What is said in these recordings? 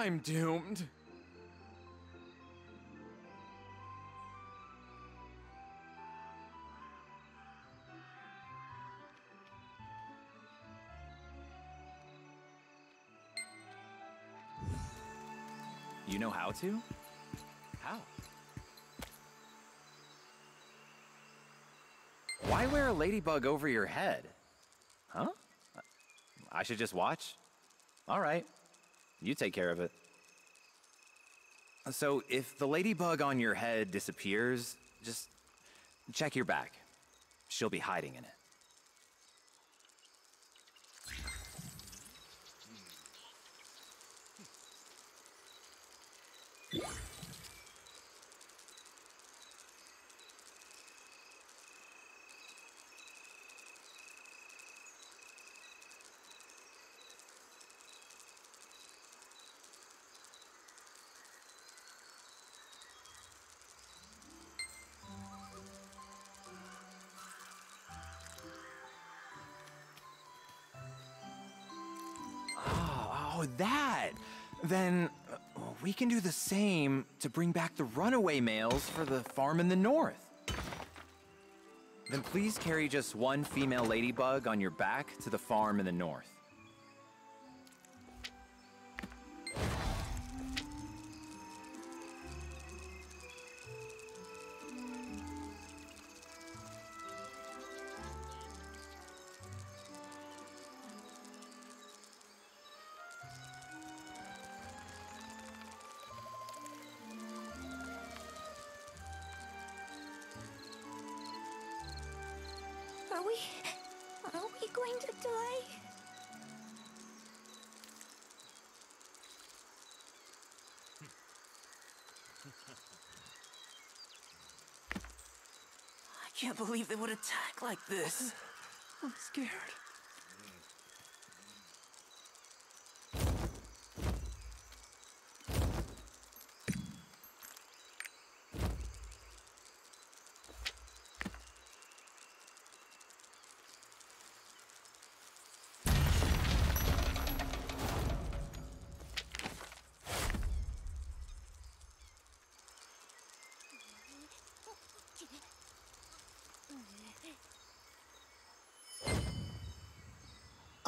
I'm doomed. You know how to? How? Why wear a ladybug over your head? Huh? I should just watch? All right. You take care of it. So if the ladybug on your head disappears, just check your back. She'll be hiding in it. That. Then we can do the same to bring back the runaway males for the farm in the north. Then please carry just one female ladybug on your back to the farm in the north. Are we going to die? I can't believe they would attack like this. I'm scared.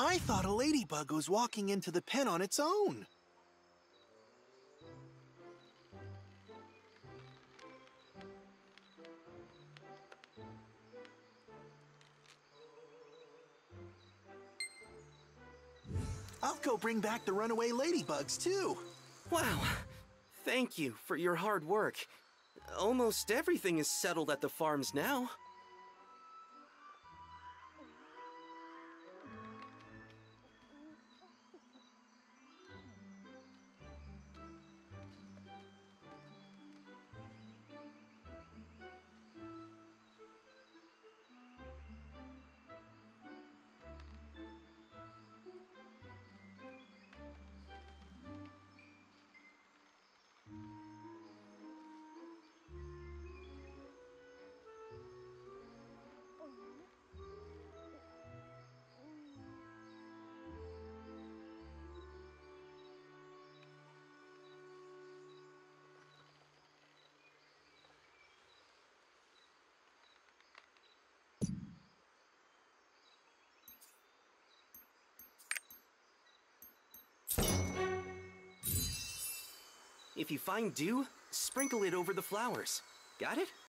I thought a ladybug was walking into the pen on its own. I'll go bring back the runaway ladybugs, too. Wow. Thank you for your hard work. Almost everything is settled at the farms now. If you find dew, sprinkle it over the flowers. Got it?